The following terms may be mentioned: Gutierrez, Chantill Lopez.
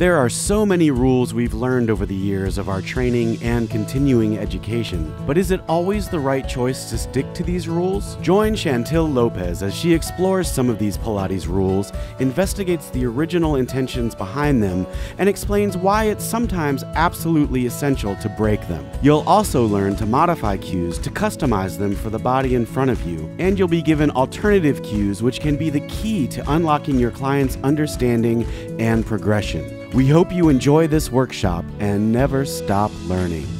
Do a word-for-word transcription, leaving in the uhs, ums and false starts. There are so many rules we've learned over the years of our training and continuing education, but is it always the right choice to stick to these rules? Join Chantill Lopez as she explores some of these Pilates rules, investigates the original intentions behind them, and explains why it's sometimes absolutely essential to break them. You'll also learn to modify cues to customize them for the body in front of you, and you'll be given alternative cues which can be the key to unlocking your client's understanding and progression. We hope you enjoy this workshop and never stop learning.